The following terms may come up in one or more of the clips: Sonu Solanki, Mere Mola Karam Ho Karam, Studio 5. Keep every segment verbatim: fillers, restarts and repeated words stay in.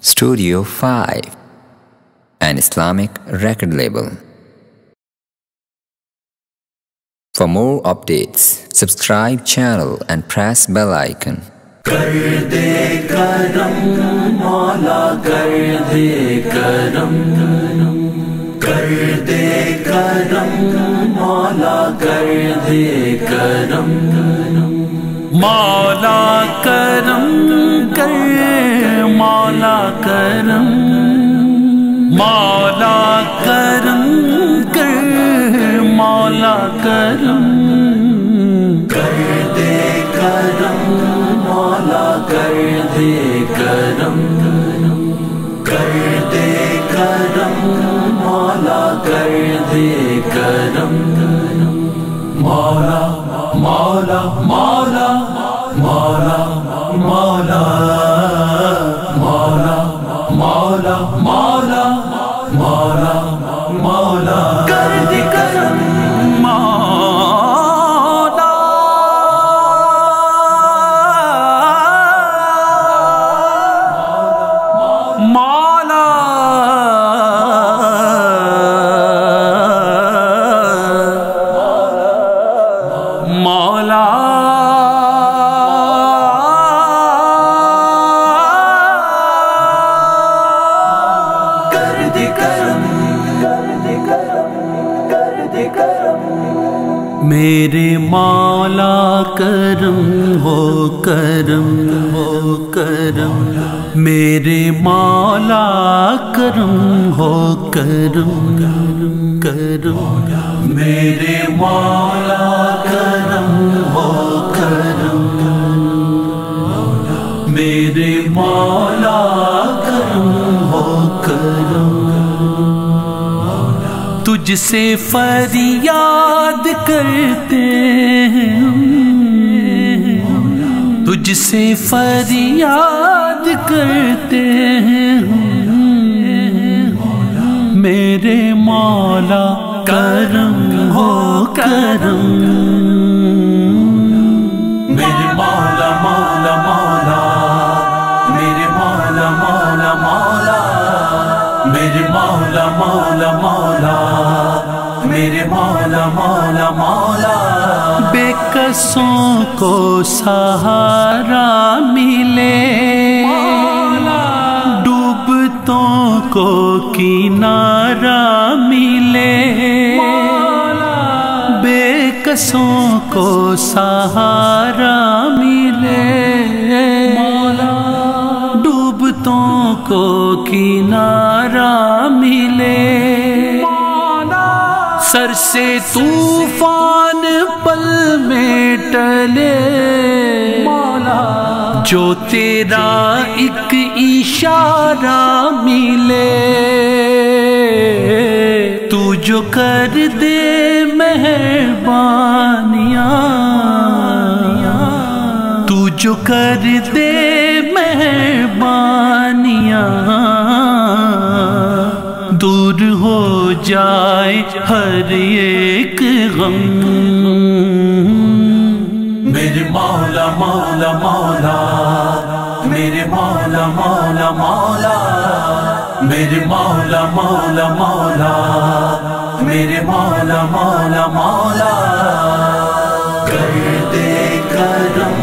Studio five, an Islamic record label. For more updates, subscribe channel and press bell icon. कर दे करम मौला कर दे करम, कर दे करम मौला कर दे करम, मौला करम कर मौला करम, मौला करम कर मौला करम, कर दे करम मौला कर दे करम, कर दे करम मौला कर दे करम, मौला मौला मौला मौला मौला मौला मौला मौला मौला मौला, कर दे करम मेरे मौला करम हो करम हो करम, मेरे मौला करम हो करम करम, मेरे मौला करम हो करम, मेरे मौला करम हो करम, तुझसे फरियाद करते हैं हम, तुझसे फरियाद करते हैं हम, मेरे मौला करम हो करम, मेरे मौला मौला मौला, मेरे मौला मौला मौला, मेरे मौला मौला मौला, मेरे मौला मौला मौला, बेकसों को सहारा मिले, डूबतों को किनारा मिले, बेकसों को सहारा मिले, डूबतों को किनारा मिले, सर से तूफान पल में टले, जो तेरा एक इशारा मिले, तू जो कर दे मेहरबानियां, तू जो कर दे मेहरबानियां, दूर हो जाए हर एक गम, मेरे मौला मौला मौला, मेरे मौला मौला मौला, मेरे मौला मौला मौला, मेरे मौला मौला मौला, कर दे करम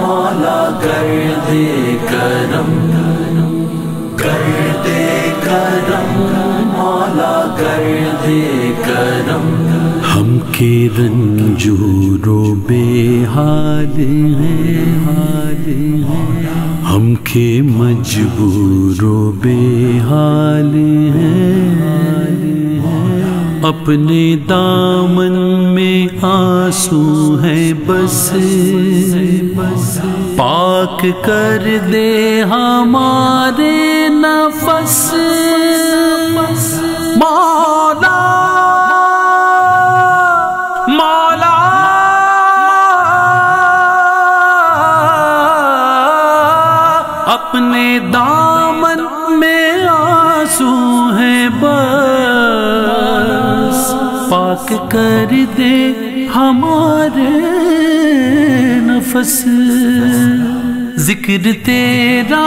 मौला कर दे करम, कर दे करम मौला कर दे करम, हम के रंजूरो बेहाल हैं हाल हैं, हम के मजबूरो बेहाल हैं, अपने दामन में आंसू हैं बस बस, पाक कर दे हमारे नफस, मौला मौला अपने दामन में आंसू हैं बस, पाक कर दे हमारे नफस, जिक्र तेरा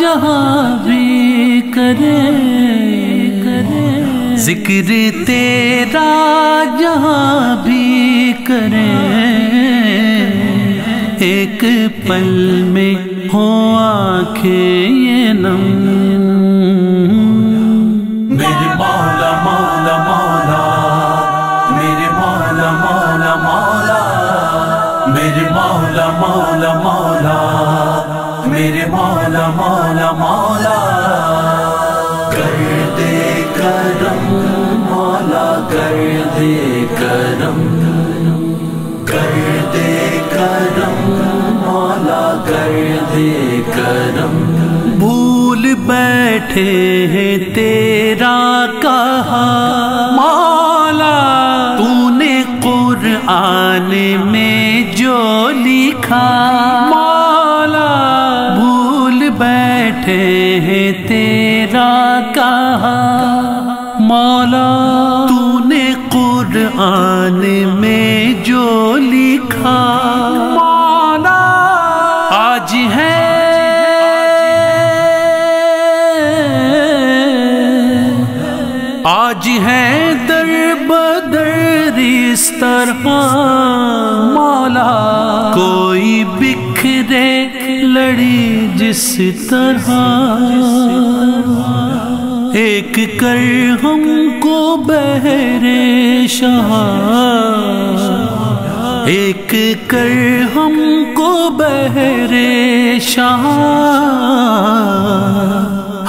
जहाँ भी करे करे जिक्र तेरा जहाँ भी करे एक पल में हो आंखें ये नम। मेरे मौला मौला मौला मेरे मौला मौला मौला मेरे मौला मौला मौला मेरे मौला मौला मौला कर दे करम मौला कर दे करम कर दे करम मौला कर दे करम। भूल बैठे हैं तेरा कहा मौला तूने कुरान में जो लिखा मौला भूल बैठे हैं तेरा कहा मौला तूने कुरान में जो लिखा मौला आज है आज है दर बदर इस तरह मौला कोई बिखरे लड़ी जिस तरह एक कर हमको बहरे शाह एक कर हमको बहरे शाह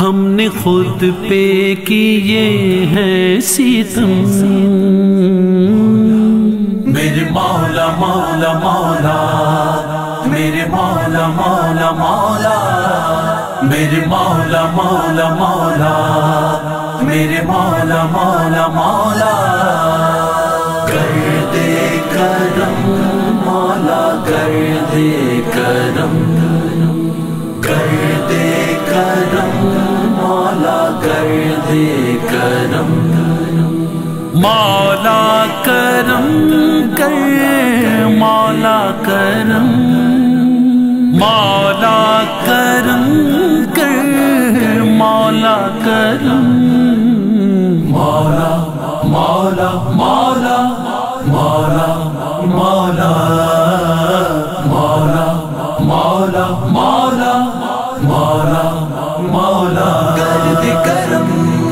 हमने खुद पे किए हैं सितम। मेरे मौला मौला मौला मेरे मौला मौला मौला मेरे मौला मौला मौला मेरे मौला मौला मौला कर दे करम मौला कर दे करम कर दे करम मौला कर दे करम। मौला करम कर मौला करम मौला करम कर मौला करम। मौला मौला मौला मौला मौला मौला मौला मौला मौला मौला कर दे करम।